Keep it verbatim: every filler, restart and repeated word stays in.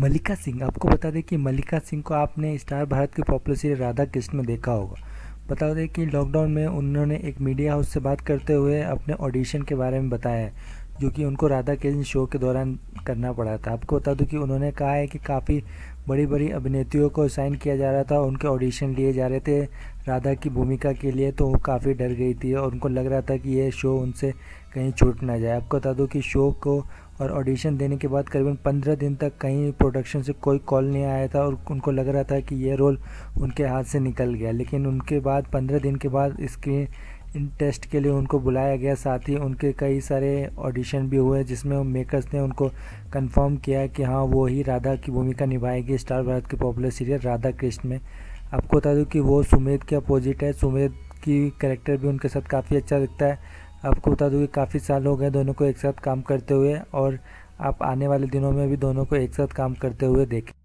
मल्लिका सिंह, आपको बता दें कि मल्लिका सिंह को आपने स्टार भारत की पॉपुलर सीरीज राधा कृष्ण में देखा होगा। बता दें कि लॉकडाउन में उन्होंने एक मीडिया हाउस से बात करते हुए अपने ऑडिशन के बारे में बताया है, जो कि उनको राधा कृष्ण शो के दौरान करना पड़ा था। आपको बता दूं कि उन्होंने कहा है कि काफ़ी बड़ी बड़ी अभिनेत्रियों को साइन किया जा रहा था, उनके ऑडिशन लिए जा रहे थे राधा की भूमिका के लिए, तो वो काफ़ी डर गई थी और उनको लग रहा था कि ये शो उनसे कहीं छूट ना जाए। आपको बता दूं कि शो को और ऑडिशन देने के बाद करीबन पंद्रह दिन तक कहीं प्रोडक्शन से कोई कॉल नहीं आया था और उनको लग रहा था कि ये रोल उनके हाथ से निकल गया। लेकिन उनके बाद पंद्रह दिन के बाद इसके टेस्ट के लिए उनको बुलाया गया। साथ ही उनके कई सारे ऑडिशन भी हुए, जिसमें मेकर्स ने उनको कंफर्म किया कि हाँ, वो ही राधा की भूमिका निभाएगी स्टार भारत की पॉपुलर सीरीज राधा कृष्ण में। आपको बता दूं कि वो सुमेध के अपोजिट है, सुमेध की कैरेक्टर भी उनके साथ काफ़ी अच्छा लगता है। आपको बता दूं कि काफ़ी साल हो गए दोनों को एक साथ काम करते हुए, और आप आने वाले दिनों में भी दोनों को एक साथ काम करते हुए देखें।